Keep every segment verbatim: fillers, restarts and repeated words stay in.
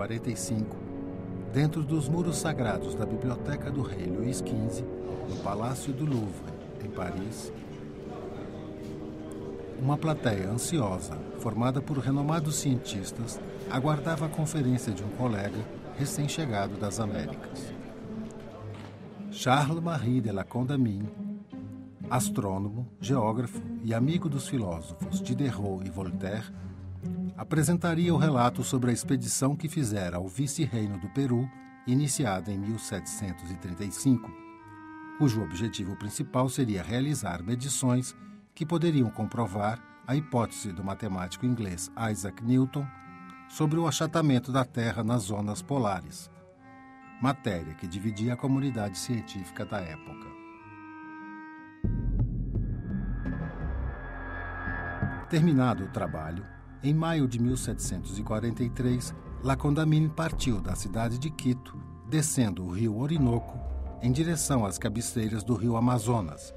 mil novecentos e quarenta e cinco, dentro dos muros sagrados da biblioteca do rei Luís quinze, no Palácio do Louvre, em Paris, uma plateia ansiosa, formada por renomados cientistas, aguardava a conferência de um colega recém-chegado das Américas. Charles-Marie de La Condamine, astrônomo, geógrafo e amigo dos filósofos Diderot e Voltaire, apresentaria o relato sobre a expedição que fizera ao vice-reino do Peru, iniciada em mil setecentos e trinta e cinco, cujo objetivo principal seria realizar medições que poderiam comprovar a hipótese do matemático inglês Isaac Newton sobre o achatamento da Terra nas zonas polares, matéria que dividia a comunidade científica da época. Terminado o trabalho, em maio de mil setecentos e quarenta e três, La Condamine partiu da cidade de Quito, descendo o rio Orinoco em direção às cabeceiras do rio Amazonas,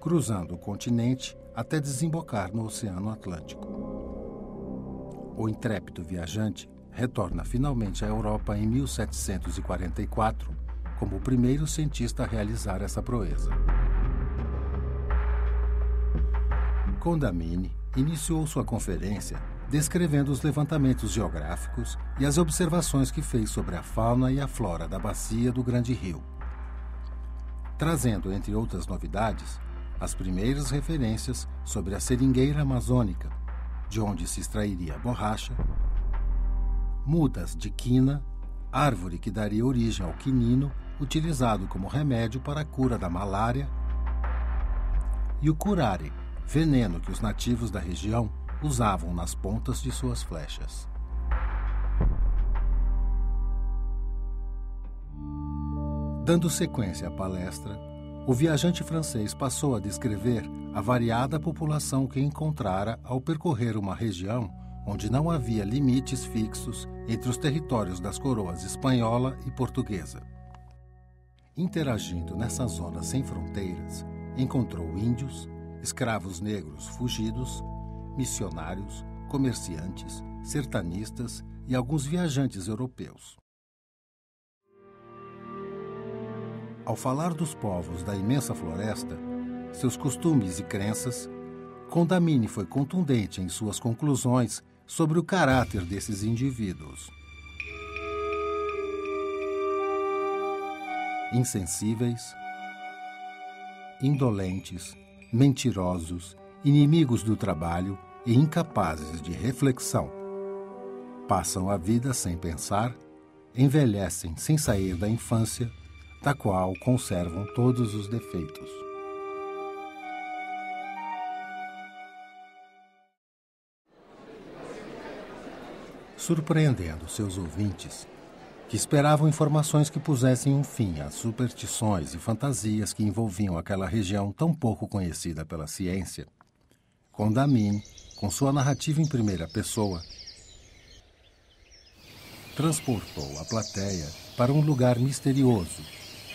cruzando o continente até desembocar no Oceano Atlântico. O intrépido viajante retorna finalmente à Europa em mil setecentos e quarenta e quatro, como o primeiro cientista a realizar essa proeza. Condamine iniciou sua conferência descrevendo os levantamentos geográficos e as observações que fez sobre a fauna e a flora da bacia do Grande Rio, trazendo, entre outras novidades, as primeiras referências sobre a seringueira amazônica, de onde se extrairia a borracha, mudas de quina, árvore que daria origem ao quinino, utilizado como remédio para a cura da malária, e o curare, veneno que os nativos da região usavam nas pontas de suas flechas. Dando sequência à palestra, o viajante francês passou a descrever a variada população que encontrara ao percorrer uma região onde não havia limites fixos entre os territórios das coroas espanhola e portuguesa. Interagindo nessa zona sem fronteiras, encontrou índios, escravos negros fugidos, missionários, comerciantes, sertanistas e alguns viajantes europeus. Ao falar dos povos da imensa floresta, seus costumes e crenças, Condamine foi contundente em suas conclusões sobre o caráter desses indivíduos. Insensíveis, indolentes, mentirosos, inimigos do trabalho e incapazes de reflexão. Passam a vida sem pensar, envelhecem sem sair da infância, da qual conservam todos os defeitos. Surpreendendo seus ouvintes, que esperavam informações que pusessem um fim às superstições e fantasias que envolviam aquela região tão pouco conhecida pela ciência, Condamine, com sua narrativa em primeira pessoa, transportou a plateia para um lugar misterioso,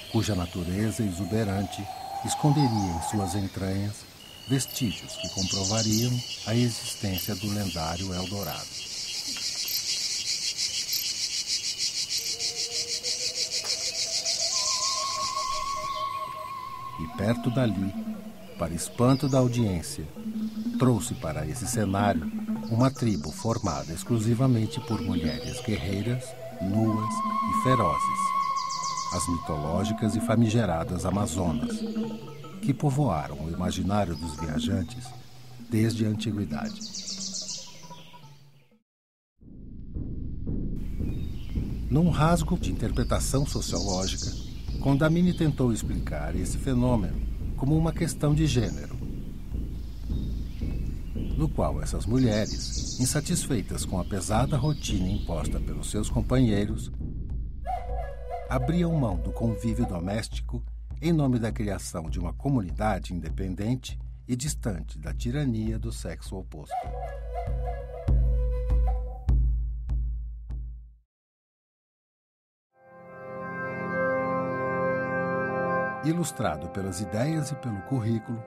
cuja natureza exuberante esconderia em suas entranhas vestígios que comprovariam a existência do lendário Eldorado. E perto dali, para espanto da audiência, trouxe para esse cenário uma tribo formada exclusivamente por mulheres guerreiras, nuas e ferozes, as mitológicas e famigeradas Amazonas, que povoaram o imaginário dos viajantes desde a antiguidade. Num rasgo de interpretação sociológica, Condamine tentou explicar esse fenômeno como uma questão de gênero, no qual essas mulheres, insatisfeitas com a pesada rotina imposta pelos seus companheiros, abriam mão do convívio doméstico em nome da criação de uma comunidade independente e distante da tirania do sexo oposto. Ilustrado pelas ideias e pelo currículo,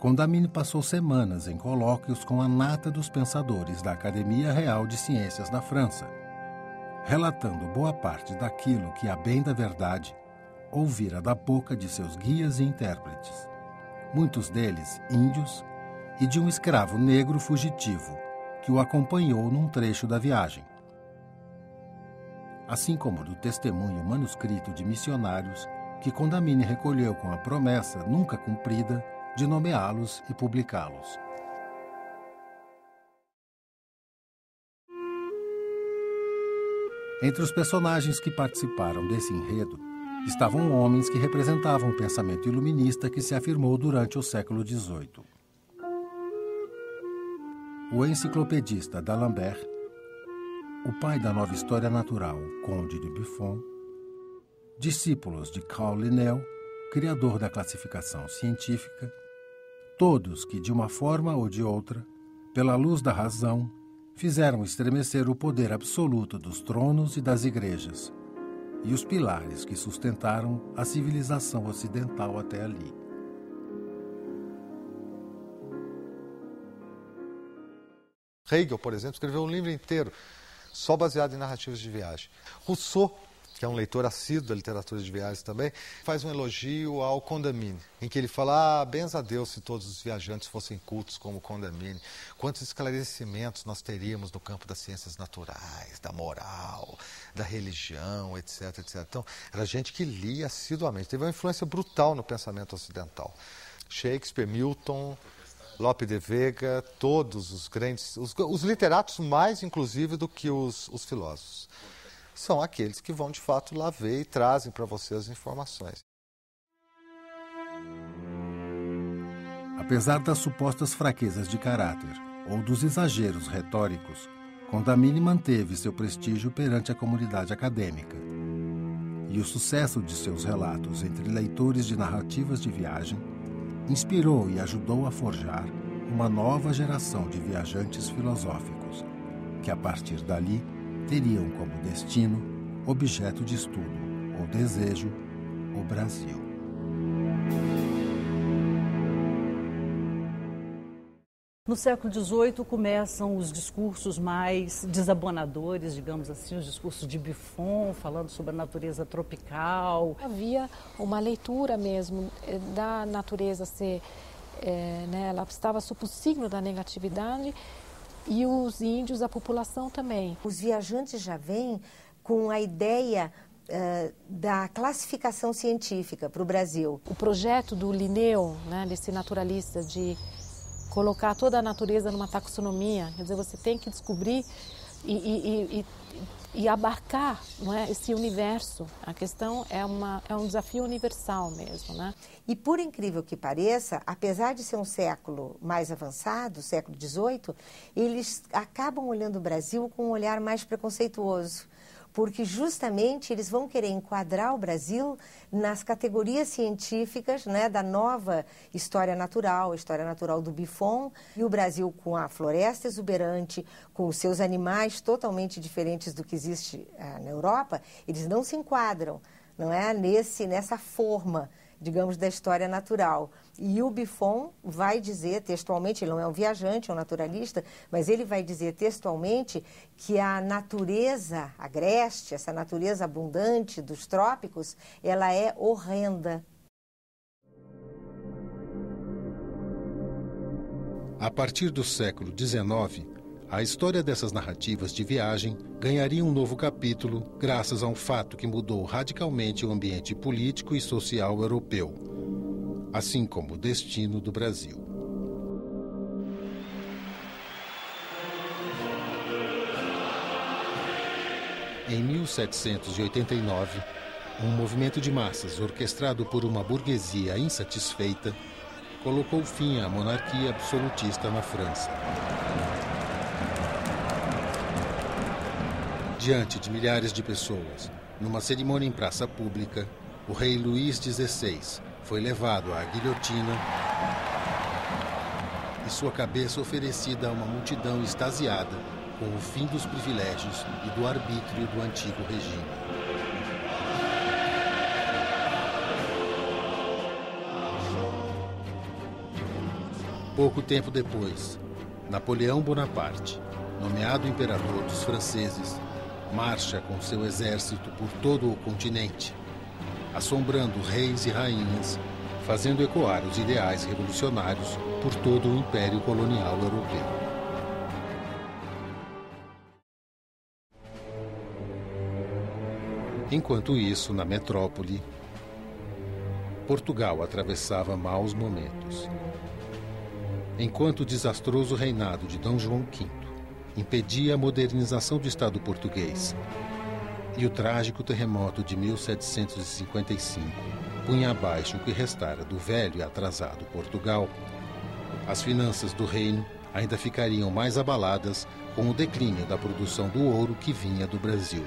Condamine passou semanas em colóquios com a nata dos pensadores da Academia Real de Ciências da França, relatando boa parte daquilo que, a bem da verdade, ouvira da boca de seus guias e intérpretes, muitos deles índios, e de um escravo negro fugitivo que o acompanhou num trecho da viagem, assim como do testemunho manuscrito de missionários que Condamine recolheu com a promessa nunca cumprida de nomeá-los e publicá-los. Entre os personagens que participaram desse enredo estavam homens que representavam o pensamento iluminista que se afirmou durante o século dezoito. O enciclopedista d'Alembert, o pai da nova história natural, conde de Buffon, discípulos de Carl Linnaeus, criador da classificação científica, todos que, de uma forma ou de outra, pela luz da razão, fizeram estremecer o poder absoluto dos tronos e das igrejas, e os pilares que sustentaram a civilização ocidental até ali. Hegel, por exemplo, escreveu um livro inteiro só baseado em narrativas de viagem. Rousseau, que é um leitor assíduo da literatura de viagens também, faz um elogio ao Condamine, em que ele fala, ah, benza a Deus se todos os viajantes fossem cultos como Condamine, quantos esclarecimentos nós teríamos no campo das ciências naturais, da moral, da religião, etc, etcétera. Então, era gente que lia assiduamente, teve uma influência brutal no pensamento ocidental. Shakespeare, Milton, Lope de Vega, todos os grandes, os, os literatos mais, inclusive, do que os, os filósofos. São aqueles que vão, de fato, lá ver e trazem para você as informações. Apesar das supostas fraquezas de caráter ou dos exageros retóricos, Condamine manteve seu prestígio perante a comunidade acadêmica. E o sucesso de seus relatos entre leitores de narrativas de viagem inspirou e ajudou a forjar uma nova geração de viajantes filosóficos, que, a partir dali, teriam como destino, objeto de estudo ou desejo, o Brasil. No século dezoito começam os discursos mais desabonadores, digamos assim, os discursos de Buffon, falando sobre a natureza tropical. Havia uma leitura mesmo da natureza ser, é, né, ela estava sob o signo da negatividade, e os índios, a população também. Os viajantes já vêm com a ideia uh, da classificação científica para o Brasil. O projeto do Linneu, né, desse naturalista, de colocar toda a natureza numa taxonomia, quer dizer, você tem que descobrir e, e, e, e abarcar, não é, esse universo. A questão é, uma, é um desafio universal mesmo, né? E por incrível que pareça, apesar de ser um século mais avançado, século dezoito, eles acabam olhando o Brasil com um olhar mais preconceituoso, porque justamente eles vão querer enquadrar o Brasil nas categorias científicas, né, da nova história natural, a história natural do Buffon, e o Brasil com a floresta exuberante, com os seus animais totalmente diferentes do que existe ah, na Europa, eles não se enquadram, não é, nesse, nessa forma, digamos, da história natural. E o Buffon vai dizer textualmente, ele não é um viajante, é um naturalista, mas ele vai dizer textualmente que a natureza agreste, essa natureza abundante dos trópicos, ela é horrenda. A partir do século dezenove, a história dessas narrativas de viagem ganharia um novo capítulo graças a um fato que mudou radicalmente o ambiente político e social europeu, assim como o destino do Brasil. Em mil setecentos e oitenta e nove, um movimento de massas orquestrado por uma burguesia insatisfeita colocou fim à monarquia absolutista na França. Diante de milhares de pessoas, numa cerimônia em praça pública, o rei Luís dezesseis foi levado à guilhotina e sua cabeça oferecida a uma multidão extasiada com o fim dos privilégios e do arbítrio do antigo regime. Pouco tempo depois, Napoleão Bonaparte, nomeado imperador dos franceses, marcha com seu exército por todo o continente, assombrando reis e rainhas, fazendo ecoar os ideais revolucionários por todo o Império Colonial Europeu. Enquanto isso, na metrópole, Portugal atravessava maus momentos. Enquanto o desastroso reinado de Dom João quinto impedia a modernização do Estado português, e o trágico terremoto de mil setecentos e cinquenta e cinco punha abaixo o que restara do velho e atrasado Portugal, as finanças do reino ainda ficariam mais abaladas com o declínio da produção do ouro que vinha do Brasil.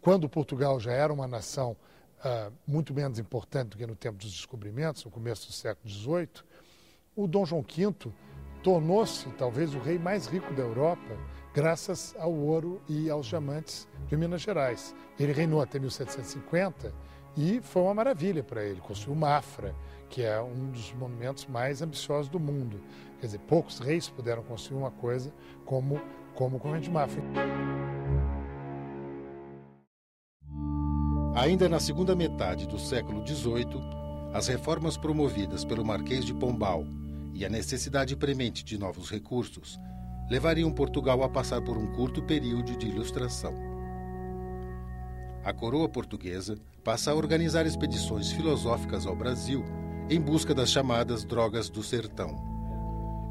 Quando Portugal já era uma nação uh, muito menos importante do que no tempo dos descobrimentos, no começo do século dezoito, o Dom João quinto tornou-se talvez o rei mais rico da Europa, graças ao ouro e aos diamantes de Minas Gerais. Ele reinou até mil setecentos e cinquenta e foi uma maravilha para ele. Construiu Mafra, que é um dos monumentos mais ambiciosos do mundo. Quer dizer, poucos reis puderam construir uma coisa como, como o Convento de Mafra. Ainda na segunda metade do século dezoito, as reformas promovidas pelo Marquês de Pombal e a necessidade premente de novos recursos levariam Portugal a passar por um curto período de ilustração. A coroa portuguesa passa a organizar expedições filosóficas ao Brasil em busca das chamadas drogas do sertão.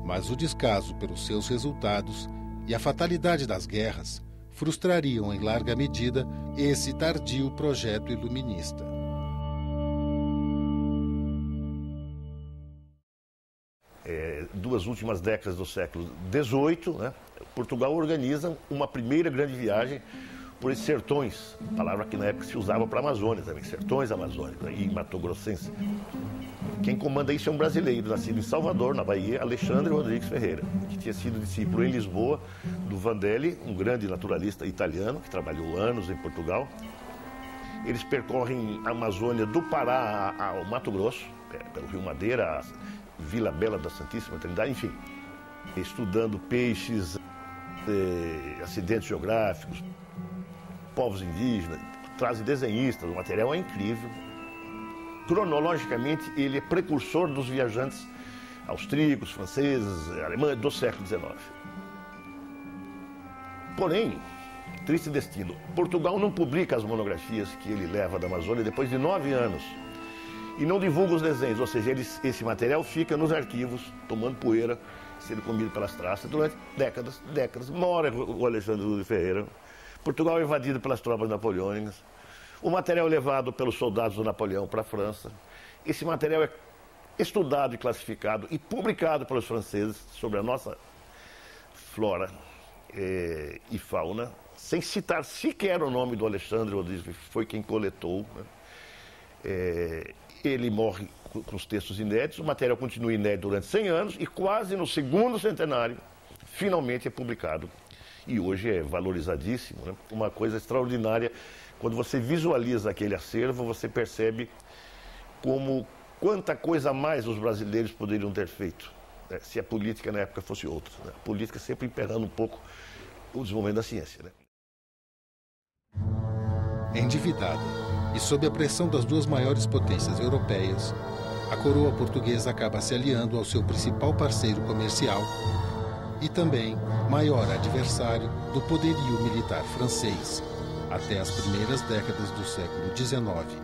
Mas o descaso pelos seus resultados e a fatalidade das guerras frustrariam em larga medida esse tardio projeto iluminista. É, duas últimas décadas do século dezoito, né, Portugal organiza uma primeira grande viagem por esses sertões, palavra que na época se usava para a Amazônia também, sertões amazônicos e Mato Grossense. Quem comanda isso é um brasileiro, nascido em Salvador, na Bahia, Alexandre Rodrigues Ferreira, que tinha sido discípulo em Lisboa do Vandelli, um grande naturalista italiano, que trabalhou anos em Portugal. Eles percorrem a Amazônia do Pará ao Mato Grosso, pelo Rio Madeira, a Vila Bela da Santíssima Trindade, enfim, estudando peixes, eh, acidentes geográficos, povos indígenas, trazem desenhistas, o material é incrível. Cronologicamente, ele é precursor dos viajantes austríacos, franceses, alemães do século dezenove. Porém, triste destino, Portugal não publica as monografias que ele leva da Amazônia depois de nove anos e não divulga os desenhos, ou seja, ele, esse material fica nos arquivos, tomando poeira, sendo comido pelas traças durante décadas, décadas. Mora o Alexandre Ferreira, Portugal é invadido pelas tropas napoleônicas. O material levado pelos soldados do Napoleão para a França. Esse material é estudado e classificado e publicado pelos franceses sobre a nossa flora eh, e fauna, sem citar sequer o nome do Alexandre Rodrigues, que foi quem coletou. Né? Eh, ele morre com os textos inéditos, o material continua inédito durante cem anos e quase no segundo centenário, finalmente é publicado. E hoje é valorizadíssimo, né? Uma coisa extraordinária. Quando você visualiza aquele acervo, você percebe como quanta coisa a mais os brasileiros poderiam ter feito, né? Se a política na época fosse outra. Né? A política sempre emperrando um pouco o desenvolvimento da ciência. Né? Endividada e sob a pressão das duas maiores potências europeias, a coroa portuguesa acaba se aliando ao seu principal parceiro comercial e também maior adversário do poderio militar francês. Até as primeiras décadas do século dezenove,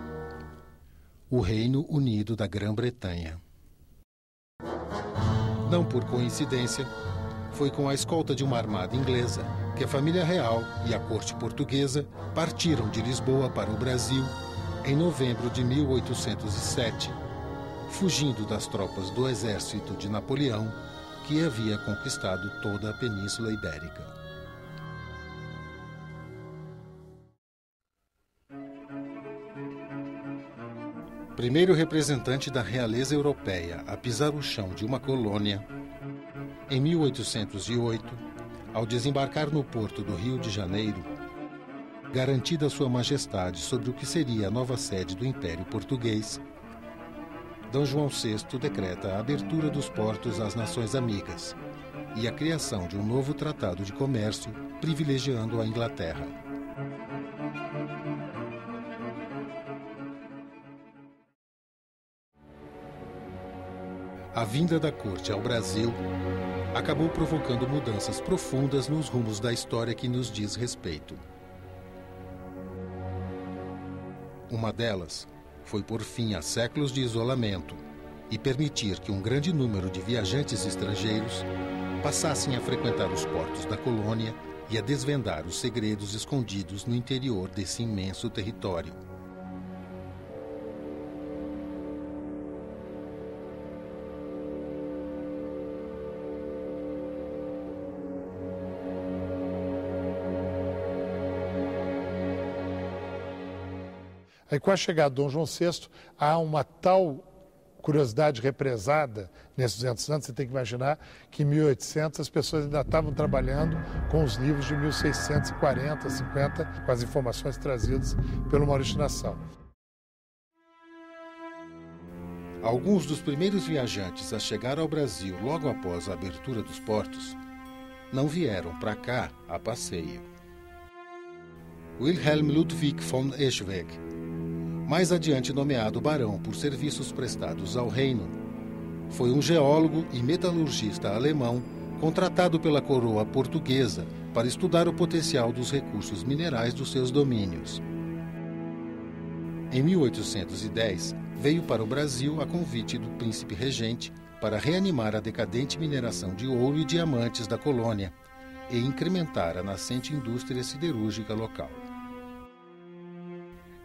o Reino Unido da Grã-Bretanha. Não por coincidência, foi com a escolta de uma armada inglesa que a família real e a corte portuguesa partiram de Lisboa para o Brasil em novembro de mil oitocentos e sete, fugindo das tropas do exército de Napoleão, que havia conquistado toda a Península Ibérica. Primeiro representante da realeza europeia a pisar o chão de uma colônia, em mil oitocentos e oito, ao desembarcar no porto do Rio de Janeiro, garantida sua majestade sobre o que seria a nova sede do Império Português, Dom João sexto decreta a abertura dos portos às nações amigas, e a criação de um novo tratado de comércio, privilegiando a Inglaterra. A vinda da corte ao Brasil acabou provocando mudanças profundas nos rumos da história que nos diz respeito. Uma delas foi pôr fim a séculos de isolamento e permitir que um grande número de viajantes estrangeiros passassem a frequentar os portos da colônia e a desvendar os segredos escondidos no interior desse imenso território. Aí, com a chegada de Dom João sexto, há uma tal curiosidade represada nesses duzentos anos, você tem que imaginar que em mil e oitocentos as pessoas ainda estavam trabalhando com os livros de mil seiscentos e quarenta, cinquenta, com as informações trazidas pelo Maurício Nassau. Alguns dos primeiros viajantes a chegar ao Brasil logo após a abertura dos portos não vieram para cá a passeio. Wilhelm Ludwig von Eschweg, mais adiante nomeado barão por serviços prestados ao reino, foi um geólogo e metalurgista alemão contratado pela coroa portuguesa para estudar o potencial dos recursos minerais dos seus domínios. Em mil oitocentos e dez, veio para o Brasil a convite do príncipe regente para reanimar a decadente mineração de ouro e diamantes da colônia e incrementar a nascente indústria siderúrgica local.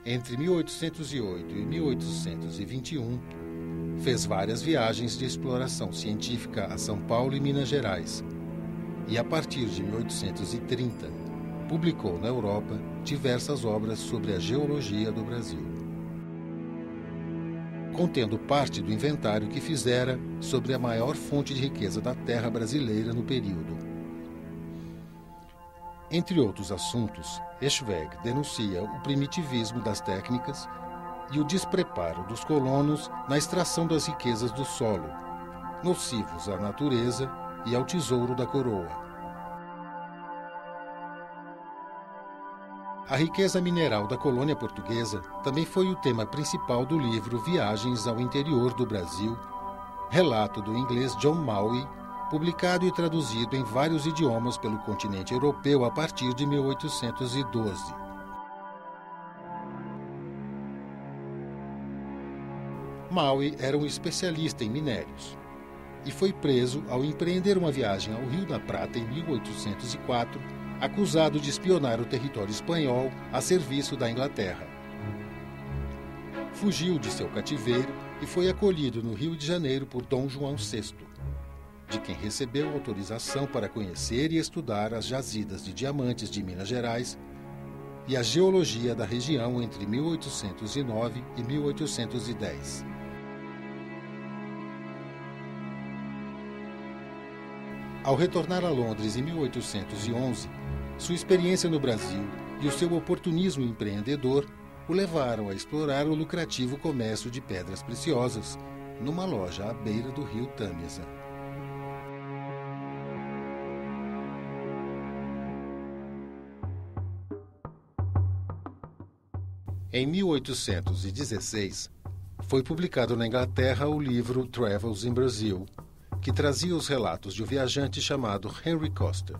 Entre mil oitocentos e oito e mil oitocentos e vinte e um, fez várias viagens de exploração científica a São Paulo e Minas Gerais. E a partir de mil oitocentos e trinta, publicou na Europa diversas obras sobre a geologia do Brasil, contendo parte do inventário que fizera sobre a maior fonte de riqueza da terra brasileira no período. Entre outros assuntos, Eschweg denuncia o primitivismo das técnicas e o despreparo dos colonos na extração das riquezas do solo, nocivos à natureza e ao tesouro da coroa. A riqueza mineral da colônia portuguesa também foi o tema principal do livro Viagens ao Interior do Brasil, relato do inglês John Maui, publicado e traduzido em vários idiomas pelo continente europeu a partir de mil oitocentos e doze. Maui era um especialista em minérios e foi preso ao empreender uma viagem ao Rio da Prata em mil oitocentos e quatro, acusado de espionar o território espanhol a serviço da Inglaterra. Fugiu de seu cativeiro e foi acolhido no Rio de Janeiro por Dom João sexto, de quem recebeu autorização para conhecer e estudar as jazidas de diamantes de Minas Gerais e a geologia da região entre mil oitocentos e nove e mil oitocentos e dez. Ao retornar a Londres em mil oitocentos e onze, sua experiência no Brasil e o seu oportunismo empreendedor o levaram a explorar o lucrativo comércio de pedras preciosas numa loja à beira do rio Tâmisa. Em mil oitocentos e dezesseis, foi publicado na Inglaterra o livro Travels in Brazil, que trazia os relatos de um viajante chamado Henry Koster.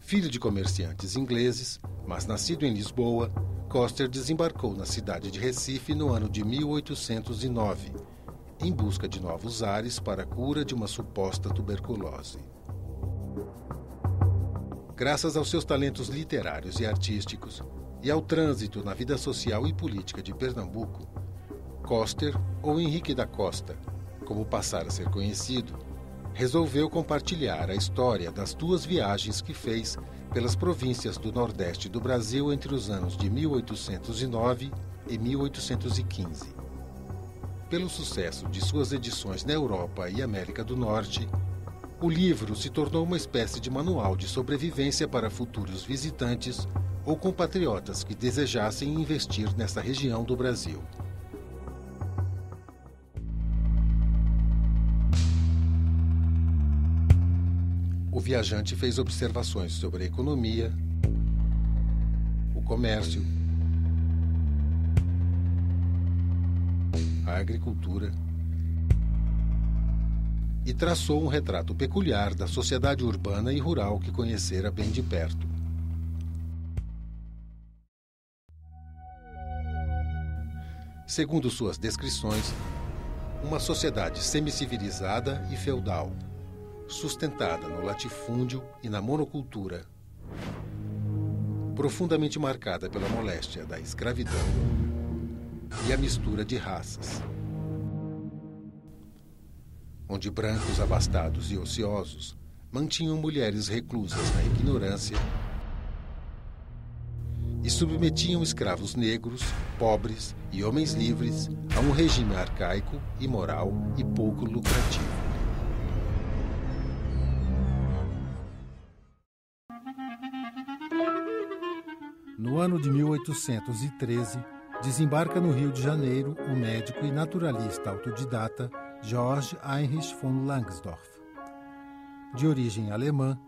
Filho de comerciantes ingleses, mas nascido em Lisboa, Koster desembarcou na cidade de Recife no ano de mil oitocentos e nove, em busca de novos ares para a cura de uma suposta tuberculose. Graças aos seus talentos literários e artísticos, e ao trânsito na vida social e política de Pernambuco, Koster, ou Henrique da Costa, como passara a ser conhecido, resolveu compartilhar a história das duas viagens que fez pelas províncias do Nordeste do Brasil entre os anos de mil oitocentos e nove e mil oitocentos e quinze. Pelo sucesso de suas edições na Europa e América do Norte, o livro se tornou uma espécie de manual de sobrevivência para futuros visitantes ou compatriotas que desejassem investir nessa região do Brasil. viajante fez observações sobre a economia, o comércio, a agricultura e traçou um retrato peculiar da sociedade urbana e rural que conhecera bem de perto. Segundo suas descrições, uma sociedade semicivilizada e feudal, sustentada no latifúndio e na monocultura, profundamente marcada pela moléstia da escravidão e a mistura de raças, onde brancos abastados e ociosos mantinham mulheres reclusas na ignorância e submetiam escravos negros, pobres e homens livres a um regime arcaico, imoral e pouco lucrativo. No ano de mil oitocentos e treze, desembarca no Rio de Janeiro o médico e naturalista autodidata George Heinrich von Langsdorff. De origem alemã,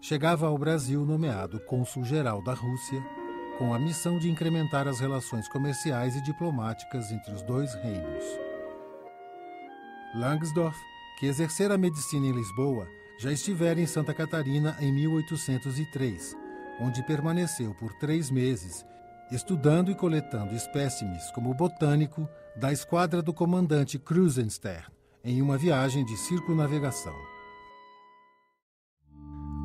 chegava ao Brasil nomeado cônsul-geral da Rússia, com a missão de incrementar as relações comerciais e diplomáticas entre os dois reinos. Langsdorff, que exercera a medicina em Lisboa, já estivera em Santa Catarina em mil oitocentos e três, onde permaneceu por três meses, estudando e coletando espécimes como botânico da esquadra do comandante Krusenstern, em uma viagem de circunnavegação.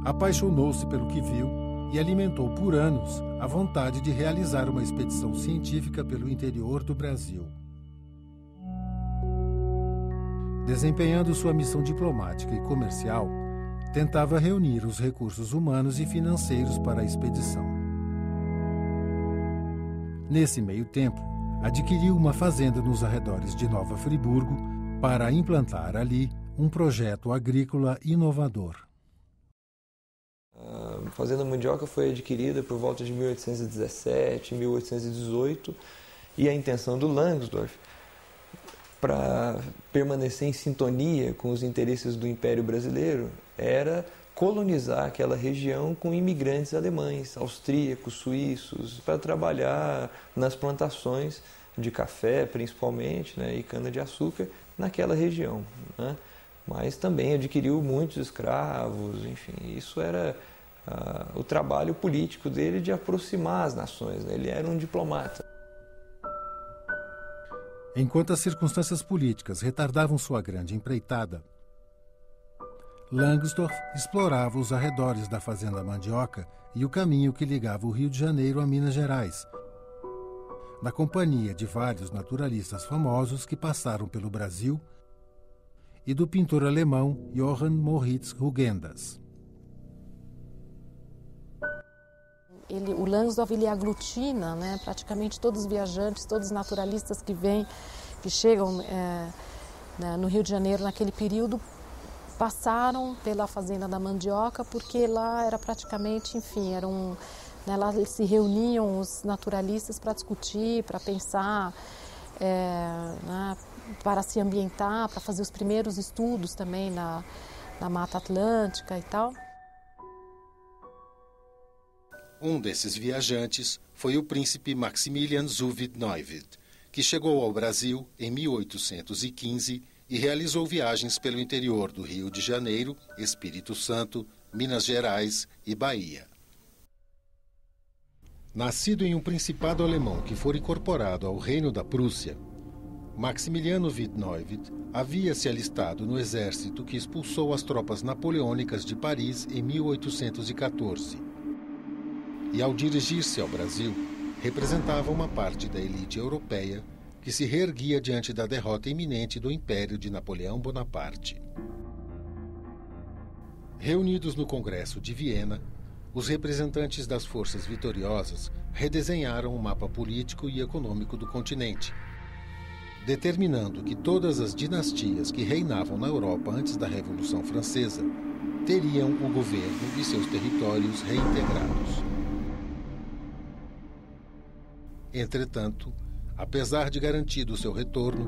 Apaixonou-se pelo que viu e alimentou por anos a vontade de realizar uma expedição científica pelo interior do Brasil. Desempenhando sua missão diplomática e comercial, tentava reunir os recursos humanos e financeiros para a expedição. Nesse meio tempo, adquiriu uma fazenda nos arredores de Nova Friburgo para implantar ali um projeto agrícola inovador. A Fazenda Mandioca foi adquirida por volta de mil oitocentos e dezessete, mil oitocentos e dezoito, e a intenção do Langsdorff, para permanecer em sintonia com os interesses do Império Brasileiro, era colonizar aquela região com imigrantes alemães, austríacos, suíços, para trabalhar nas plantações de café, principalmente, né, e cana-de-açúcar naquela região, né? Mas também adquiriu muitos escravos, enfim, isso era uh, o trabalho político dele de aproximar as nações, né? Ele era um diplomata. Enquanto as circunstâncias políticas retardavam sua grande empreitada, Langsdorff explorava os arredores da Fazenda Mandioca e o caminho que ligava o Rio de Janeiro a Minas Gerais, na companhia de vários naturalistas famosos que passaram pelo Brasil e do pintor alemão Johann Moritz Hugendas. Ele, o Langsdorff, ele aglutina, né, praticamente todos os viajantes, todos os naturalistas que vêm, que chegam é, na, no Rio de Janeiro naquele período, passaram pela Fazenda da Mandioca, porque lá era praticamente, enfim, era um, né, lá se reuniam os naturalistas para discutir, para pensar, é, né, para se ambientar, para fazer os primeiros estudos também na, na Mata Atlântica e tal. Um desses viajantes foi o príncipe Maximilian zu Wied-Neuwied, que chegou ao Brasil em mil oitocentos e quinze e realizou viagens pelo interior do Rio de Janeiro, Espírito Santo, Minas Gerais e Bahia. Nascido em um principado alemão que fora incorporado ao Reino da Prússia, Maximiliano Wied-Neuwied havia se alistado no exército que expulsou as tropas napoleônicas de Paris em mil oitocentos e quatorze. E ao dirigir-se ao Brasil, representava uma parte da elite europeia que se reerguia diante da derrota iminente do Império de Napoleão Bonaparte. Reunidos no Congresso de Viena, os representantes das forças vitoriosas redesenharam o mapa político e econômico do continente, determinando que todas as dinastias que reinavam na Europa antes da Revolução Francesa teriam o governo e seus territórios reintegrados. Entretanto, apesar de garantido seu retorno,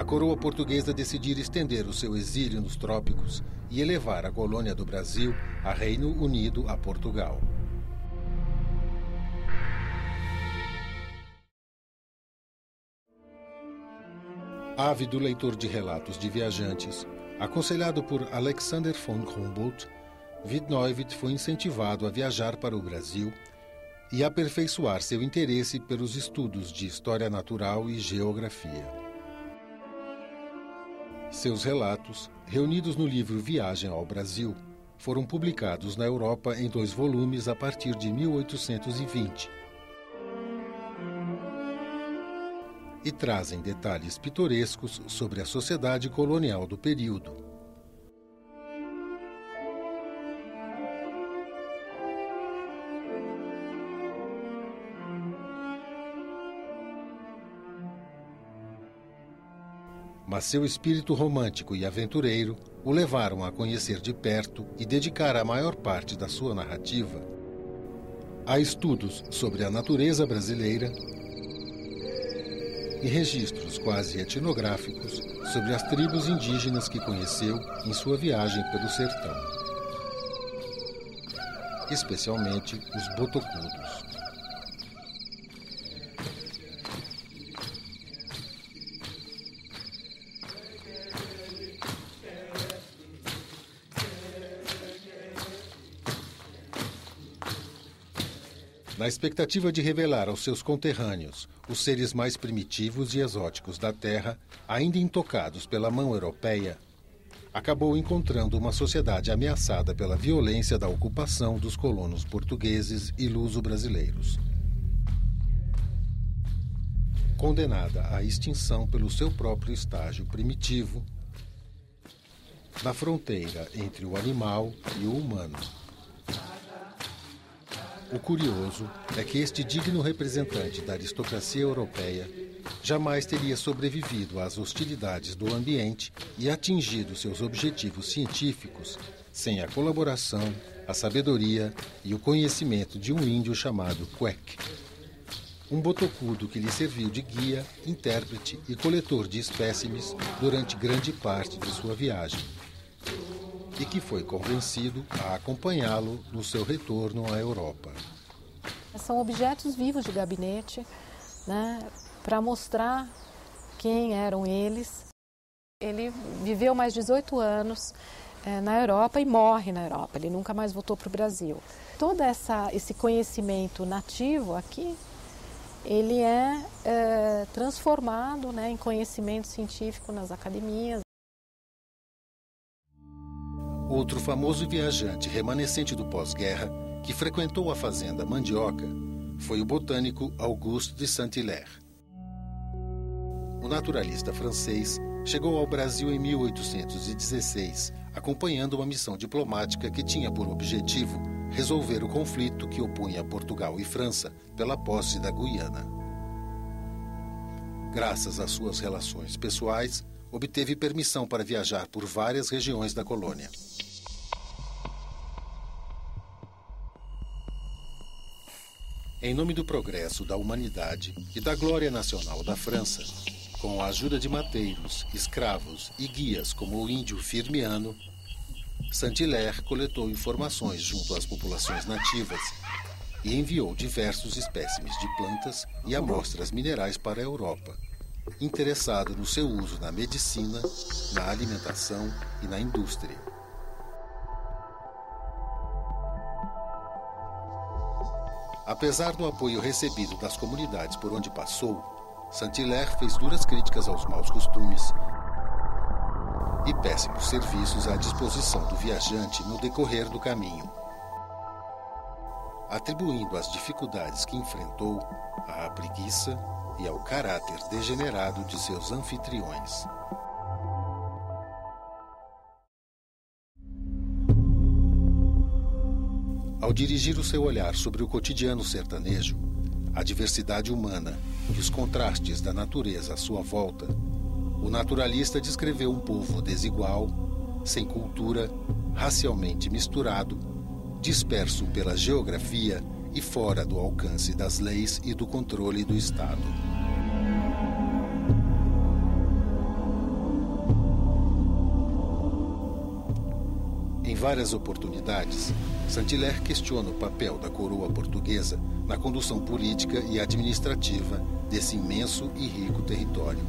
a coroa portuguesa decidir estender o seu exílio nos trópicos e elevar a colônia do Brasil a Reino Unido a Portugal. Ávido leitor de relatos de viajantes, aconselhado por Alexander von Humboldt, Wied-Neuwied foi incentivado a viajar para o Brasil e aperfeiçoar seu interesse pelos estudos de história natural e geografia. Seus relatos, reunidos no livro Viagem ao Brasil, foram publicados na Europa em dois volumes a partir de mil oitocentos e vinte. E trazem detalhes pitorescos sobre a sociedade colonial do período. Mas seu espírito romântico e aventureiro o levaram a conhecer de perto e dedicar a maior parte da sua narrativa a estudos sobre a natureza brasileira e registros quase etnográficos sobre as tribos indígenas que conheceu em sua viagem pelo sertão, especialmente os botocudos. Na expectativa de revelar aos seus conterrâneos os seres mais primitivos e exóticos da Terra, ainda intocados pela mão europeia, acabou encontrando uma sociedade ameaçada pela violência da ocupação dos colonos portugueses e luso-brasileiros, condenada à extinção pelo seu próprio estágio primitivo, na fronteira entre o animal e o humano. O curioso é que este digno representante da aristocracia europeia jamais teria sobrevivido às hostilidades do ambiente e atingido seus objetivos científicos sem a colaboração, a sabedoria e o conhecimento de um índio chamado Quec, um botocudo que lhe serviu de guia, intérprete e coletor de espécimes durante grande parte de sua viagem, e que foi convencido a acompanhá-lo no seu retorno à Europa. São objetos vivos de gabinete, né, para mostrar quem eram eles. Ele viveu mais dezoito anos é, na Europa e morre na Europa, ele nunca mais voltou para o Brasil. Todo essa, esse conhecimento nativo aqui, ele é, é transformado, né, em conhecimento científico nas academias. Outro famoso viajante remanescente do pós-guerra que frequentou a Fazenda Mandioca foi o botânico Auguste de Saint-Hilaire. O naturalista francês chegou ao Brasil em mil oitocentos e dezesseis, acompanhando uma missão diplomática que tinha por objetivo resolver o conflito que opunha Portugal e França pela posse da Guiana. Graças às suas relações pessoais, obteve permissão para viajar por várias regiões da colônia. Em nome do progresso da humanidade e da glória nacional da França, com a ajuda de mateiros, escravos e guias como o índio Firmiano, Saint-Hilaire coletou informações junto às populações nativas e enviou diversos espécimes de plantas e amostras minerais para a Europa, interessado no seu uso na medicina, na alimentação e na indústria. Apesar do apoio recebido das comunidades por onde passou, Saint-Hilaire fez duras críticas aos maus costumes e péssimos serviços à disposição do viajante no decorrer do caminho, atribuindo as dificuldades que enfrentou à preguiça e ao caráter degenerado de seus anfitriões. Ao dirigir o seu olhar sobre o cotidiano sertanejo, a diversidade humana e os contrastes da natureza à sua volta, o naturalista descreveu um povo desigual, sem cultura, racialmente misturado, disperso pela geografia e fora do alcance das leis e do controle do Estado. várias oportunidades, Saint-Hilaire questiona o papel da coroa portuguesa na condução política e administrativa desse imenso e rico território,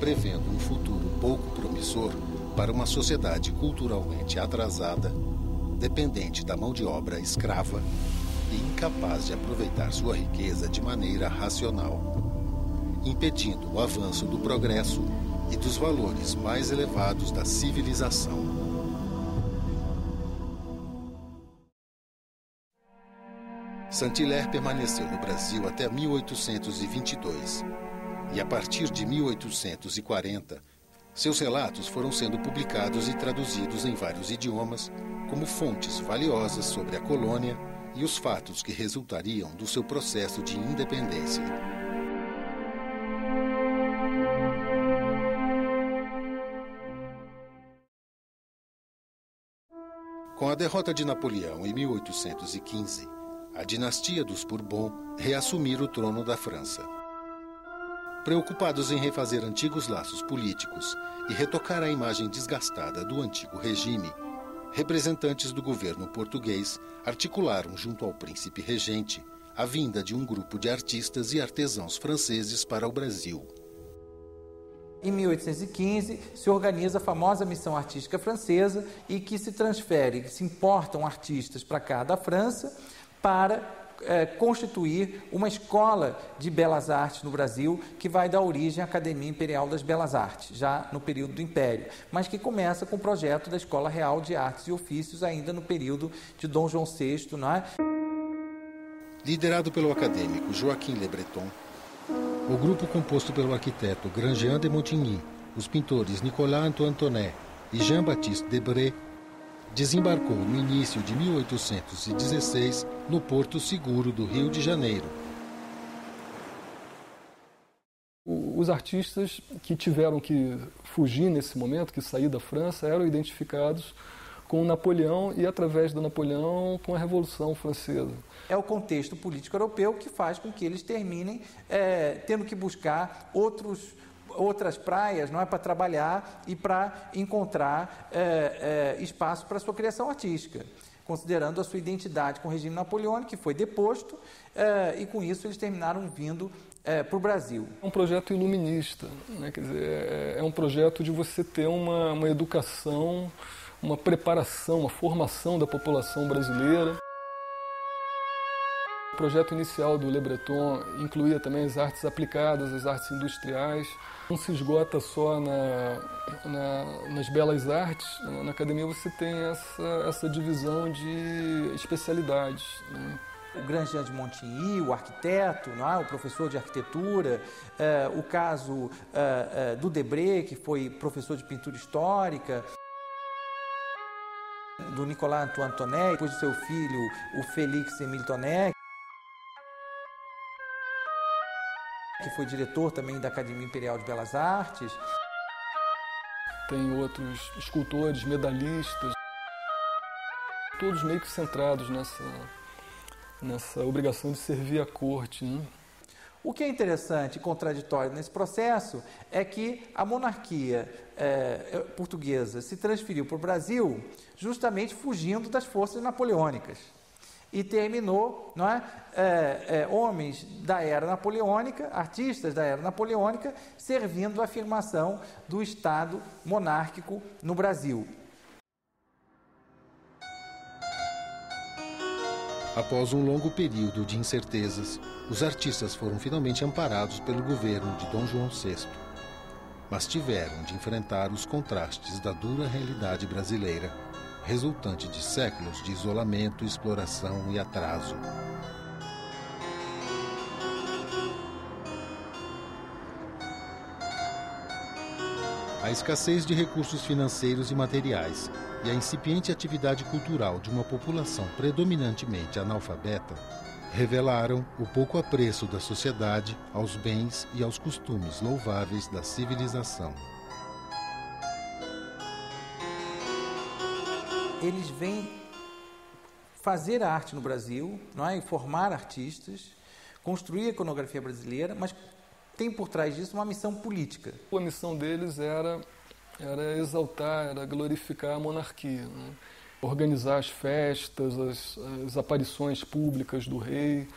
prevendo um futuro pouco promissor para uma sociedade culturalmente atrasada, dependente da mão de obra escrava e incapaz de aproveitar sua riqueza de maneira racional, impedindo o avanço do progresso e dos valores mais elevados da civilização. Saint-Hilaire permaneceu no Brasil até mil oitocentos e vinte e dois e, a partir de mil oitocentos e quarenta, seus relatos foram sendo publicados e traduzidos em vários idiomas como fontes valiosas sobre a colônia e os fatos que resultariam do seu processo de independência. Com a derrota de Napoleão em mil oitocentos e quinze, a dinastia dos Bourbons reassumir o trono da França. Preocupados em refazer antigos laços políticos e retocar a imagem desgastada do antigo regime, representantes do governo português articularam junto ao príncipe regente a vinda de um grupo de artistas e artesãos franceses para o Brasil. Em mil oitocentos e quinze, se organiza a famosa Missão Artística Francesa e que se transfere, se importam artistas para cá da França, para eh, constituir uma escola de belas artes no Brasil, que vai dar origem à Academia Imperial das Belas Artes, já no período do Império, mas que começa com o projeto da Escola Real de Artes e Ofícios, ainda no período de Dom João sexto. Não é? Liderado pelo acadêmico Joaquim Lebreton, o grupo composto pelo arquiteto Grandjean de Montigny, os pintores Nicolas Antoine e Jean-Baptiste Debré, desembarcou no início de mil oitocentos e dezesseis no Porto Seguro do Rio de Janeiro. Os artistas que tiveram que fugir nesse momento, que sair da França, eram identificados com Napoleão e, através do Napoleão, com a Revolução Francesa. É o contexto político europeu que faz com que eles terminem é, tendo que buscar outros outras praias, não é, para trabalhar e para encontrar é, é, espaço para sua criação artística, considerando a sua identidade com o regime napoleônico, que foi deposto, é, e com isso eles terminaram vindo é, para o Brasil. É um projeto iluminista, né? Quer dizer, é, é um projeto de você ter uma, uma educação, uma preparação, uma formação da população brasileira. O projeto inicial do Le Breton incluía também as artes aplicadas, as artes industriais. Não se esgota só na, na, nas belas artes. Na academia você tem essa, essa divisão de especialidades, né? O Grandjean de Montigny, o arquiteto, não é? O professor de arquitetura, eh, o caso eh, do Debré, que foi professor de pintura histórica, do Nicolas Antoine, depois do seu filho, o Félix Émile Tonnet, que foi diretor também da Academia Imperial de Belas Artes. Tem outros escultores, medalhistas, todos meio que centrados nessa, nessa obrigação de servir à corte, né? O que é interessante e contraditório nesse processo é que a monarquia eh, portuguesa se transferiu para o Brasil justamente fugindo das forças napoleônicas. E terminou, não é? É, é, homens da era napoleônica, artistas da era napoleônica, servindo à afirmação do Estado monárquico no Brasil. Após um longo período de incertezas, os artistas foram finalmente amparados pelo governo de Dom João sexto, mas tiveram de enfrentar os contrastes da dura realidade brasileira, resultante de séculos de isolamento, exploração e atraso. A escassez de recursos financeiros e materiais e a incipiente atividade cultural de uma população predominantemente analfabeta revelaram o pouco apreço da sociedade aos bens e aos costumes louváveis da civilização. Eles vêm fazer a arte no Brasil, não é? Formar artistas, construir a iconografia brasileira, mas tem por trás disso uma missão política. A missão deles era era exaltar, era glorificar a monarquia, né? Organizar as festas, as, as aparições públicas do rei.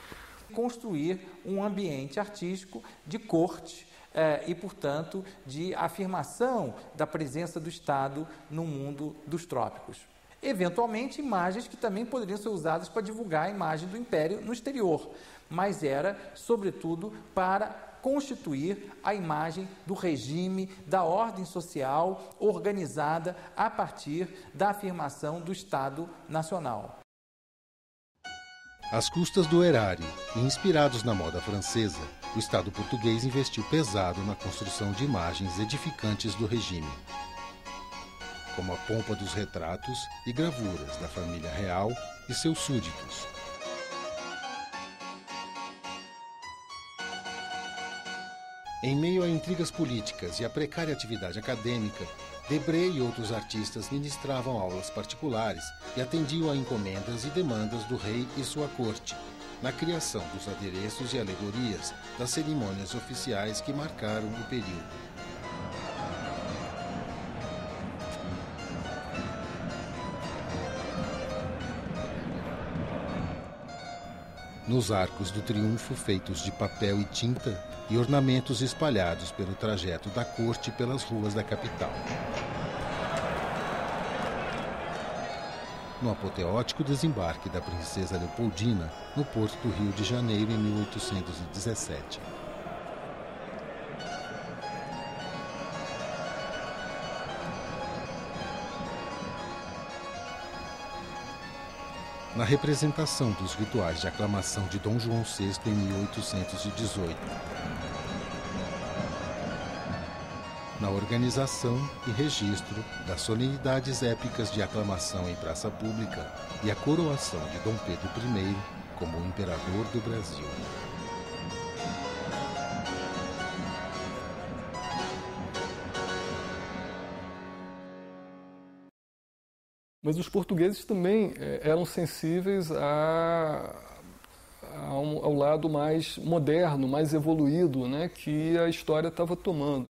Construir um ambiente artístico de corte eh, e, portanto, de afirmação da presença do Estado no mundo dos trópicos. Eventualmente, imagens que também poderiam ser usadas para divulgar a imagem do Império no exterior, mas era, sobretudo, para constituir a imagem do regime, da ordem social organizada a partir da afirmação do Estado Nacional. Às custas do erário e inspirados na moda francesa, o Estado português investiu pesado na construção de imagens edificantes do regime, como a pompa dos retratos e gravuras da família real e seus súditos. Em meio a intrigas políticas e a precária atividade acadêmica, Debré e outros artistas ministravam aulas particulares e atendiam a encomendas e demandas do rei e sua corte, na criação dos adereços e alegorias das cerimônias oficiais que marcaram o período. Nos arcos do triunfo feitos de papel e tinta e ornamentos espalhados pelo trajeto da corte pelas ruas da capital. No apoteótico desembarque da princesa Leopoldina, no porto do Rio de Janeiro em mil oitocentos e dezessete. Na representação dos rituais de aclamação de Dom João sexto em mil oitocentos e dezoito. Na organização e registro das solenidades épicas de aclamação em praça pública e a coroação de Dom Pedro primeiro como o imperador do Brasil. Mas os portugueses também eram sensíveis a, a, ao lado mais moderno, mais evoluído, né, que a história estava tomando.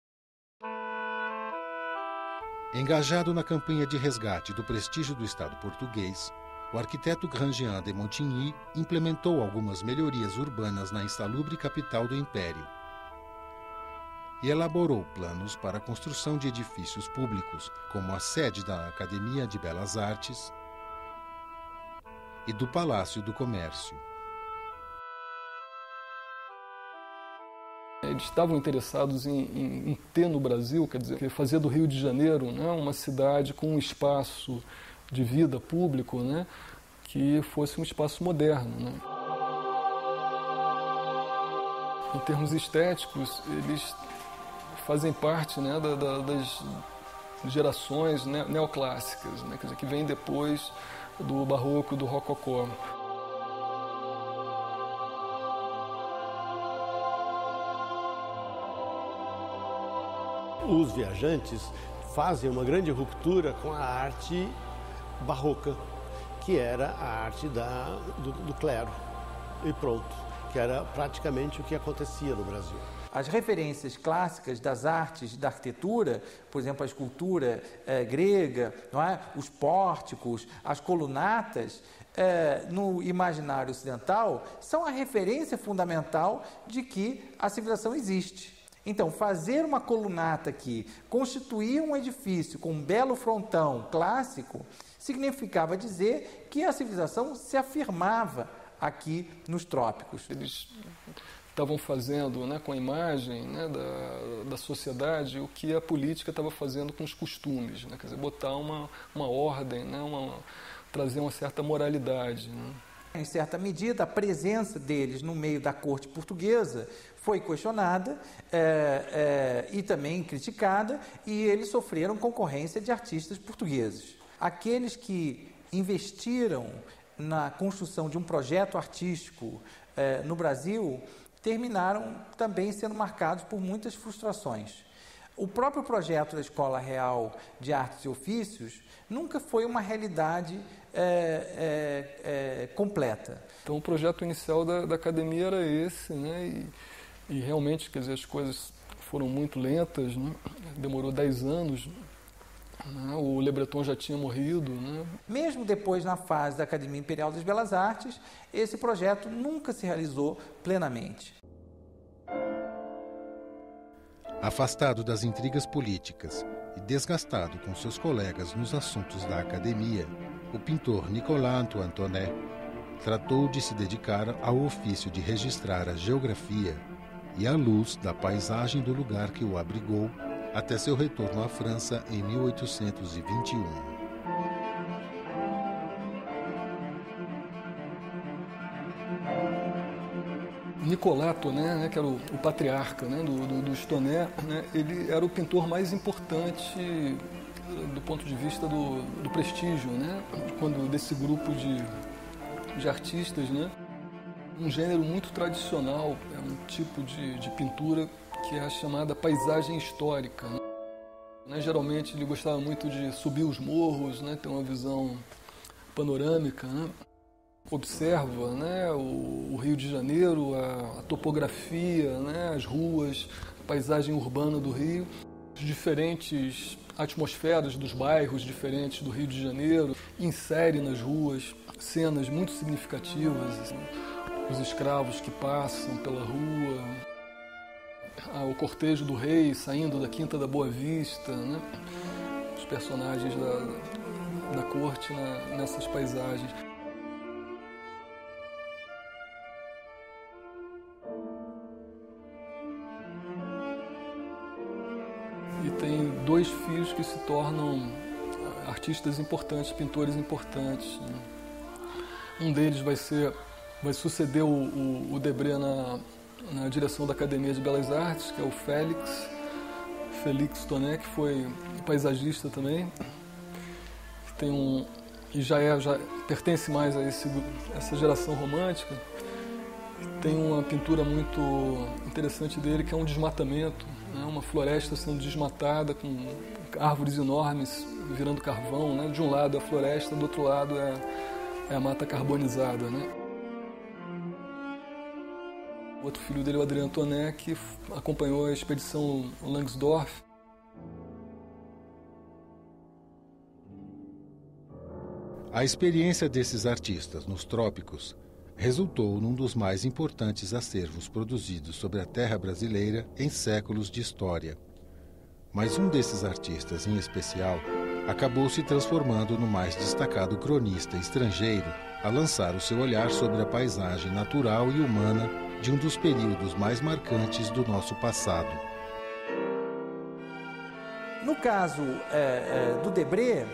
Engajado na campanha de resgate do prestígio do Estado português, o arquiteto Grandjean de Montigny implementou algumas melhorias urbanas na insalubre capital do Império e elaborou planos para a construção de edifícios públicos, como a sede da Academia de Belas Artes e do Palácio do Comércio. Eles estavam interessados em, em, em ter no Brasil, quer dizer, fazer do Rio de Janeiro, né, uma cidade com um espaço de vida público, né, que fosse um espaço moderno, né. Em termos estéticos, eles fazem parte, né, da, da, das gerações ne- neoclássicas, né, quer dizer, que vem depois do barroco, do rococó. Os viajantes fazem uma grande ruptura com a arte barroca, que era a arte da, do, do clero, e pronto, que era praticamente o que acontecia no Brasil. As referências clássicas das artes, da arquitetura, por exemplo, a escultura eh, grega, não é? Os pórticos, as colunatas, eh, no imaginário ocidental, são a referência fundamental de que a civilização existe. Então, fazer uma colunata aqui, constituir um edifício com um belo frontão clássico, significava dizer que a civilização se afirmava aqui nos trópicos. Eles estavam fazendo, né, com a imagem, né, da, da sociedade o que a política estava fazendo com os costumes, né, quer dizer, botar uma, uma ordem, né, uma, trazer uma certa moralidade, né. Em certa medida, a presença deles no meio da corte portuguesa foi questionada é, é, e também criticada, e eles sofreram concorrência de artistas portugueses. Aqueles que investiram na construção de um projeto artístico eh, no Brasil, terminaram também sendo marcados por muitas frustrações. O próprio projeto da Escola Real de Artes e Ofícios nunca foi uma realidade eh, eh, eh, completa. Então o projeto inicial da, da academia era esse, né? E, e realmente, quer dizer, as coisas foram muito lentas, né? Demorou dez anos O Lebreton já tinha morrido, né? Mesmo depois, na fase da Academia Imperial das Belas Artes, esse projeto nunca se realizou plenamente. Afastado das intrigas políticas e desgastado com seus colegas nos assuntos da academia, o pintor Nicolas Antoine tratou de se dedicar ao ofício de registrar a geografia e a luz da paisagem do lugar que o abrigou, até seu retorno à França em mil oitocentos e vinte e um. Nicolas Antoine, né, que era o, o patriarca, né, do, do, do Stoné, né, ele era o pintor mais importante do ponto de vista do, do prestígio, né, quando, desse grupo de, de artistas. Né, um gênero muito tradicional, é um tipo de, de pintura que é a chamada paisagem histórica. Né? Geralmente ele gostava muito de subir os morros, né? Ter uma visão panorâmica. Né? Observa, né? o, o Rio de Janeiro, a, a topografia, né? As ruas, a paisagem urbana do Rio, as diferentes atmosferas dos bairros diferentes do Rio de Janeiro, insere nas ruas cenas muito significativas, assim, os escravos que passam pela rua, o cortejo do rei saindo da Quinta da Boa Vista, né? Os personagens da, da corte na, nessas paisagens. E tem dois filhos que se tornam artistas importantes, pintores importantes. Né? Um deles vai ser, vai suceder o, o, o Debré na na direção da Academia de Belas Artes, que é o Félix, Félix Toné, que foi paisagista também, que tem um, e já, é, já pertence mais a esse, essa geração romântica. Tem uma pintura muito interessante dele, que é um desmatamento, né? Uma floresta sendo desmatada, com árvores enormes virando carvão, né? De um lado é a floresta, do outro lado é, é a mata carbonizada, né? O outro filho dele, o Adrien Antonet, que acompanhou a expedição Langsdorff. A experiência desses artistas nos trópicos resultou num dos mais importantes acervos produzidos sobre a terra brasileira em séculos de história. Mas um desses artistas, em especial, acabou se transformando no mais destacado cronista estrangeiro a lançar o seu olhar sobre a paisagem natural e humana de um dos períodos mais marcantes do nosso passado. No caso é, é, do Debré,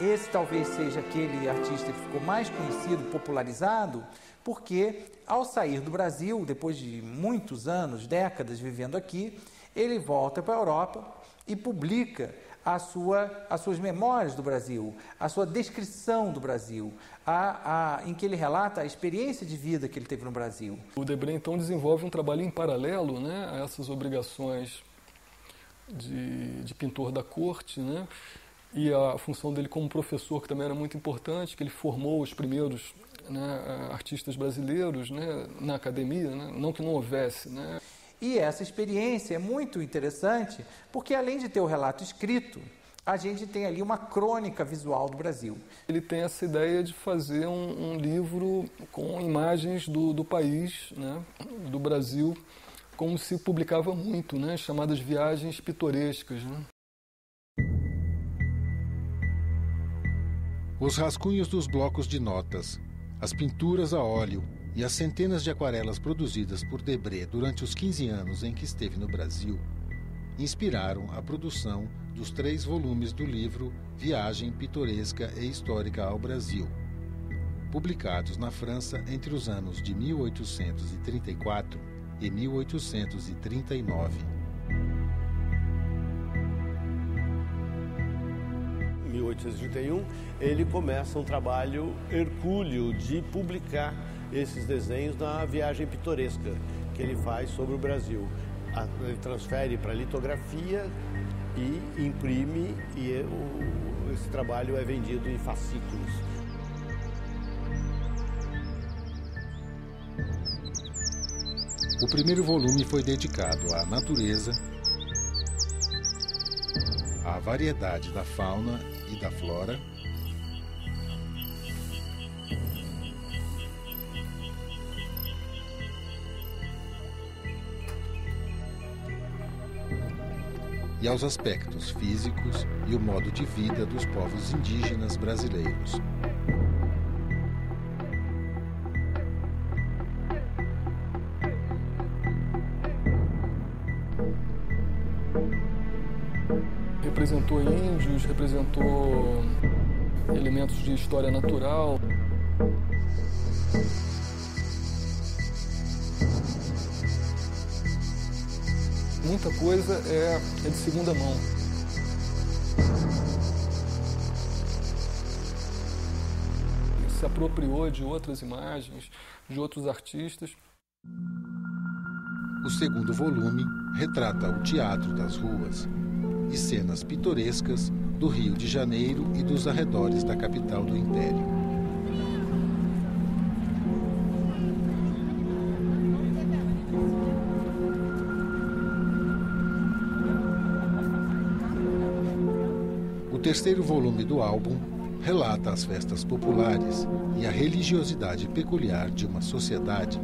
esse talvez seja aquele artista que ficou mais conhecido, popularizado, porque ao sair do Brasil, depois de muitos anos, décadas vivendo aqui, ele volta para a Europa e publica a sua, as suas memórias do Brasil, a sua descrição do Brasil, a, a, em que ele relata a experiência de vida que ele teve no Brasil. O Debré, então, desenvolve um trabalho em paralelo, né, a essas obrigações de, de pintor da corte, né, e a função dele como professor, que também era muito importante, que ele formou os primeiros, né, artistas brasileiros, né, na academia, né, não que não houvesse, né. E essa experiência é muito interessante, porque além de ter o relato escrito, a gente tem ali uma crônica visual do Brasil. Ele tem essa ideia de fazer um, um livro com imagens do, do país, né, do Brasil, como se publicava muito, né, chamadas viagens pitorescas. Né? Os rascunhos dos blocos de notas, as pinturas a óleo, e as centenas de aquarelas produzidas por Debré durante os quinze anos em que esteve no Brasil inspiraram a produção dos três volumes do livro Viagem Pitoresca e Histórica ao Brasil, publicados na França entre os anos de mil oitocentos e trinta e quatro e mil oitocentos e trinta e nove. Em mil oitocentos e trinta e um, ele começa um trabalho hercúleo de publicar esses desenhos na viagem pitoresca que ele faz sobre o Brasil. Ele transfere para litografia e imprime, e esse trabalho é vendido em fascículos. O primeiro volume foi dedicado à natureza, a variedade da fauna e da flora, e aos aspectos físicos e o modo de vida dos povos indígenas brasileiros. Representou índios, representou elementos de história natural. Muita coisa é, é de segunda mão. Ele se apropriou de outras imagens, de outros artistas. O segundo volume retrata o teatro das ruas e cenas pitorescas do Rio de Janeiro e dos arredores da capital do Império. O terceiro volume do álbum relata as festas populares e a religiosidade peculiar de uma sociedade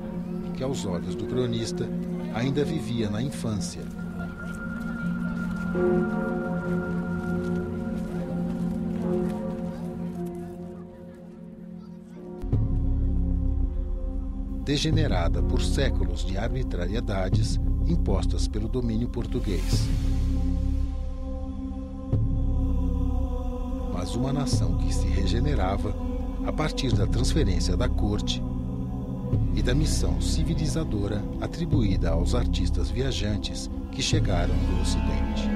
que, aos olhos do cronista, ainda vivia na infância. Degenerada por séculos de arbitrariedades impostas pelo domínio português. Mas uma nação que se regenerava a partir da transferência da corte e da missão civilizadora atribuída aos artistas viajantes que chegaram do Ocidente.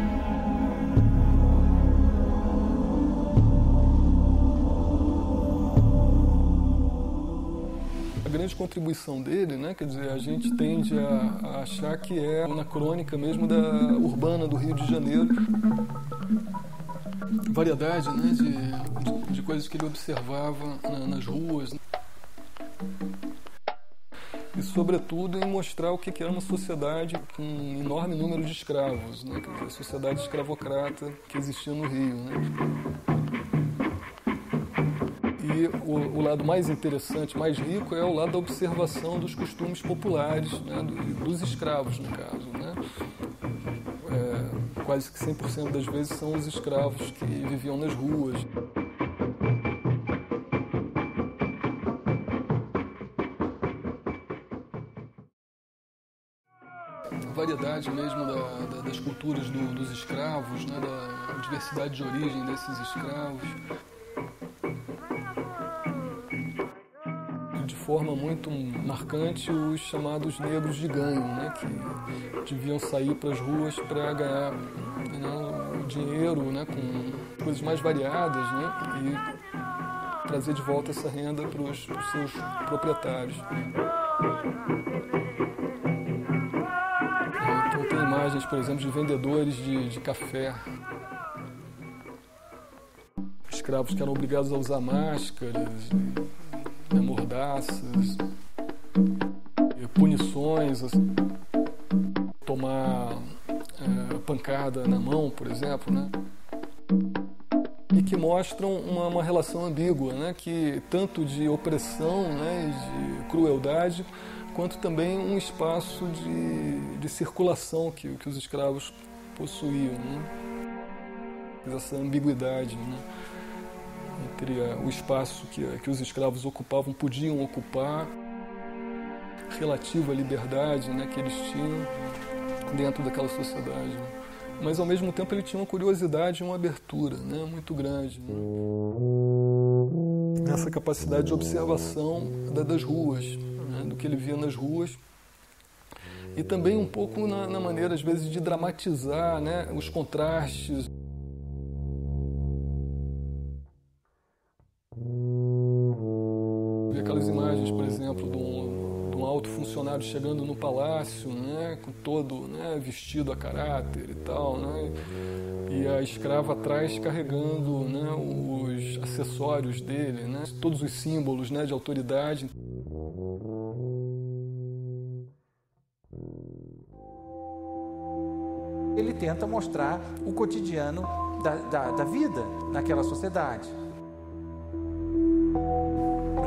A grande contribuição dele, né, quer dizer, a gente tende a, a achar que é na crônica mesmo da urbana do Rio de Janeiro. Variedade, né, de, de, de coisas que ele observava na, nas ruas. E, sobretudo, em mostrar o que, que era uma sociedade com um enorme número de escravos, né, a sociedade escravocrata que existia no Rio, né. E o, o lado mais interessante, mais rico, é o lado da observação dos costumes populares, né, dos escravos, no caso, né. Quase que cem por cento das vezes são os escravos que viviam nas ruas. A variedade mesmo da, da, das culturas do, dos escravos, né, da diversidade de origem desses escravos. De forma muito marcante, os chamados negros de ganho, né, que deviam sair para as ruas para ganhar, né, dinheiro, né, com coisas mais variadas, né, e trazer de volta essa renda para os seus proprietários. Então tem imagens, por exemplo, de vendedores de, de café. Escravos que eram obrigados a usar máscaras, mordaças, punições, assim, tomar é, pancada na mão, por exemplo, né? E que mostram uma, uma relação ambígua, né? Que tanto de opressão, né, de crueldade, quanto também um espaço de, de circulação que, que os escravos possuíam, né? Essa ambiguidade, né, entre o espaço que, que os escravos ocupavam, podiam ocupar, relativa à liberdade, né, que eles tinham dentro daquela sociedade. Né. Mas, ao mesmo tempo, ele tinha uma curiosidade e uma abertura, né, muito grande. Né. Essa capacidade de observação da, das ruas, né, do que ele via nas ruas. E também um pouco na, na maneira, às vezes, de dramatizar, né, os contrastes. Aquelas imagens, por exemplo, de um, de um alto funcionário chegando no palácio, né, com todo, né, vestido a caráter e tal, né, e a escrava atrás carregando, né, os acessórios dele, né, todos os símbolos, né, de autoridade. Ele tenta mostrar o cotidiano da, da, da vida naquela sociedade.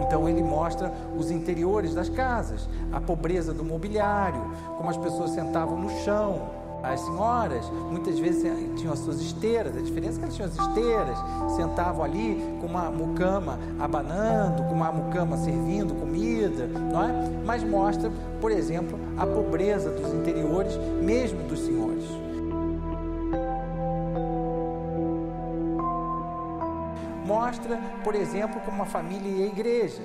Então ele mostra os interiores das casas, a pobreza do mobiliário, como as pessoas sentavam no chão, as senhoras muitas vezes tinham as suas esteiras, a diferença é que elas tinham as esteiras, sentavam ali com uma mucama abanando, com uma mucama servindo comida, não é? Mas mostra, por exemplo, a pobreza dos interiores, mesmo dos senhores. Mostra, por exemplo, como a família e a igreja.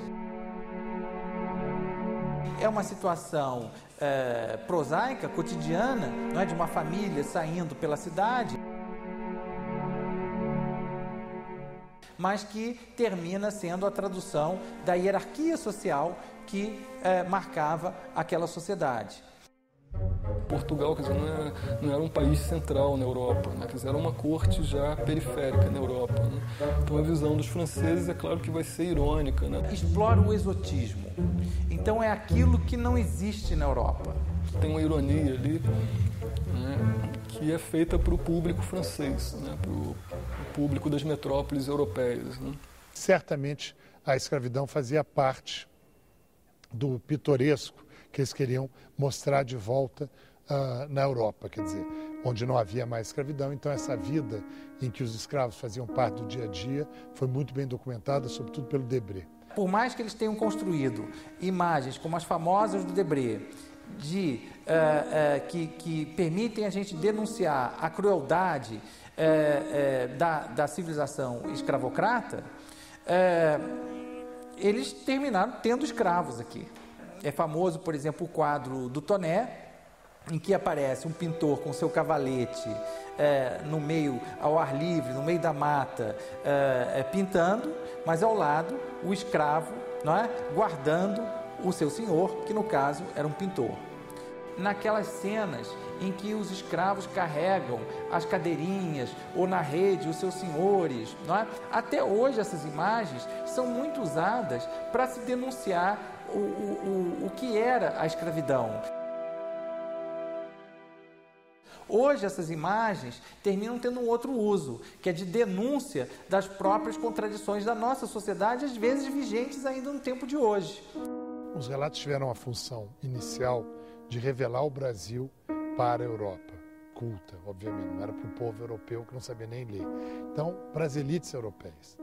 É uma situação é, prosaica, cotidiana, não é? De uma família saindo pela cidade, mas que termina sendo a tradução da hierarquia social que é, marcava aquela sociedade. Portugal, quer dizer, não era, não era um país central na Europa, né? Quer dizer, era uma corte já periférica na Europa, né? Então a visão dos franceses é claro que vai ser irônica, né? Explora o exotismo, então é aquilo que não existe na Europa. Tem uma ironia ali, né, que é feita para o público francês, né, para o público das metrópoles europeias, né? Certamente a escravidão fazia parte do pitoresco que eles queriam mostrar de volta uh, na Europa, quer dizer, onde não havia mais escravidão. Então essa vida em que os escravos faziam parte do dia a dia foi muito bem documentada, sobretudo pelo Debré. Por mais que eles tenham construído imagens como as famosas do Debré, de, uh, uh, que, que permitem a gente denunciar a crueldade uh, uh, da, da civilização escravocrata, uh, eles terminaram tendo escravos aqui. É famoso, por exemplo, o quadro do Toné, em que aparece um pintor com seu cavalete é, no meio, ao ar livre, no meio da mata, é, pintando, mas ao lado o escravo, não é? Guardando o seu senhor, que no caso era um pintor. Naquelas cenas em que os escravos carregam as cadeirinhas ou na rede os seus senhores, não é? Até hoje essas imagens são muito usadas para se denunciar O, o, o, o que era a escravidão. Hoje essas imagens terminam tendo um outro uso, que é de denúncia das próprias contradições da nossa sociedade, às vezes vigentes ainda no tempo de hoje. Os relatos tiveram a função inicial de revelar o Brasil para a Europa, culta, obviamente, não era para o povo europeu que não sabia nem ler, então para as elites europeias.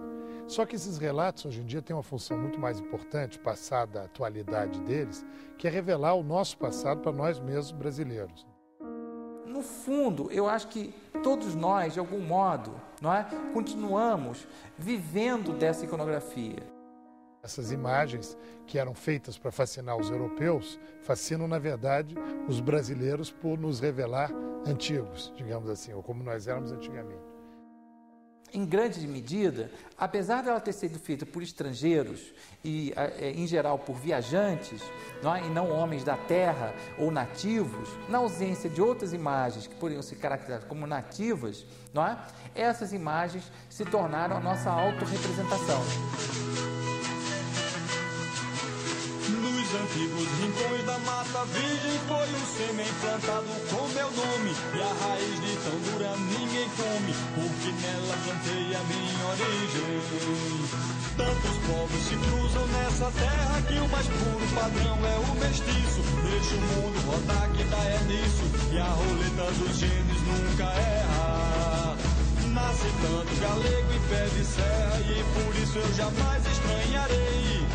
Só que esses relatos, hoje em dia, têm uma função muito mais importante, passada a atualidade deles, que é revelar o nosso passado para nós mesmos brasileiros. No fundo, eu acho que todos nós, de algum modo, não é, continuamos vivendo dessa iconografia. Essas imagens que eram feitas para fascinar os europeus, fascinam, na verdade, os brasileiros por nos revelar antigos, digamos assim, ou como nós éramos antigamente. Em grande medida, apesar dela ter sido feita por estrangeiros e, em geral, por viajantes, não é? E não homens da terra ou nativos, na ausência de outras imagens que poderiam ser caracterizadas como nativas, não é? Essas imagens se tornaram a nossa autorrepresentação. Nos antigos rincões da mata virgem foi um sêmen plantado com meu nome, e a raiz de tão dura ninguém come, porque nela plantei a minha origem. Tantos povos se cruzam nessa terra que o mais puro padrão é o mestiço. Deixa o mundo rodar que dá é nisso, e a roleta dos genes nunca erra. Nasce tanto galego em pé de serra, e por isso eu jamais estranharei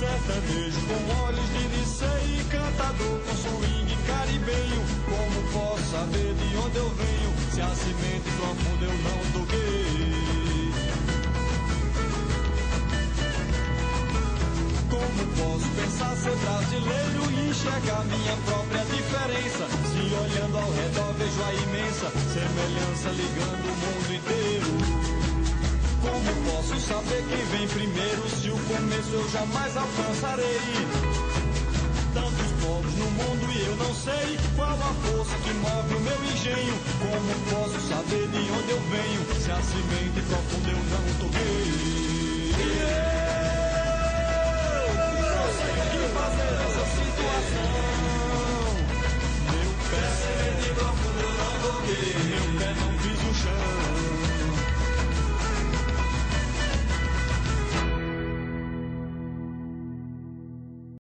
sertanejo com olhos de Nicei, cantador com swing caribenho. Como posso saber de onde eu venho, se a semente do amor eu não toquei? Como posso pensar ser brasileiro e enxergar minha própria diferença, se olhando ao redor vejo a imensa semelhança ligando o mundo inteiro? Como posso saber quem vem primeiro, se o começo eu jamais alcançarei? Tantos povos no mundo e eu não sei qual a força que move o meu engenho. Como posso saber de onde eu venho, se a semente profunda eu não toquei? Yeah!